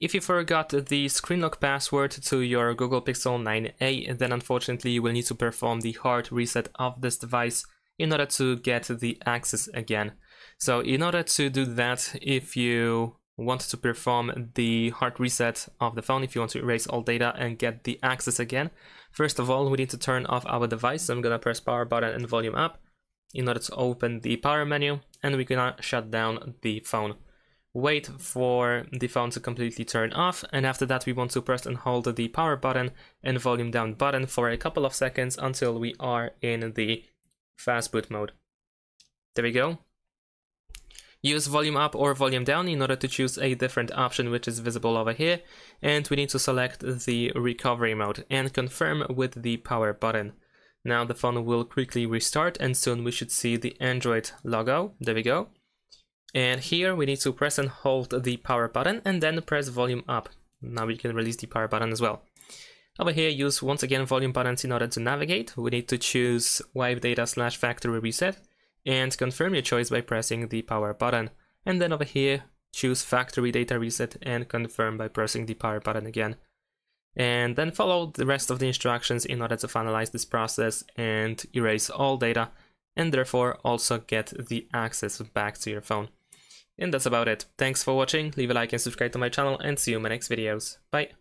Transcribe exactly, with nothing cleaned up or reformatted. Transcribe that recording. If you forgot the screen lock password to your Google Pixel nine A, then unfortunately you will need to perform the hard reset of this device in order to get the access again. So in order to do that, if you want to perform the hard reset of the phone, if you want to erase all data and get the access again, first of all, we need to turn off our device. So I'm gonna press power button and volume up in order to open the power menu, and we're gonna shut down the phone. Wait for the phone to completely turn off, and after that we want to press and hold the power button and volume down button for a couple of seconds until we are in the fast boot mode. There we go. Use volume up or volume down in order to choose a different option which is visible over here, and we need to select the recovery mode and confirm with the power button. Now the phone will quickly restart and soon we should see the Android logo. There we go. And here we need to press and hold the power button and then press volume up. Now we can release the power button as well. Over here, use once again volume buttons in order to navigate. We need to choose wipe data slash factory reset and confirm your choice by pressing the power button. And then over here, choose factory data reset and confirm by pressing the power button again. And then follow the rest of the instructions in order to finalize this process and erase all data and therefore also get the access back to your phone. And that's about it. Thanks for watching, leave a like and subscribe to my channel, and see you in my next videos. Bye!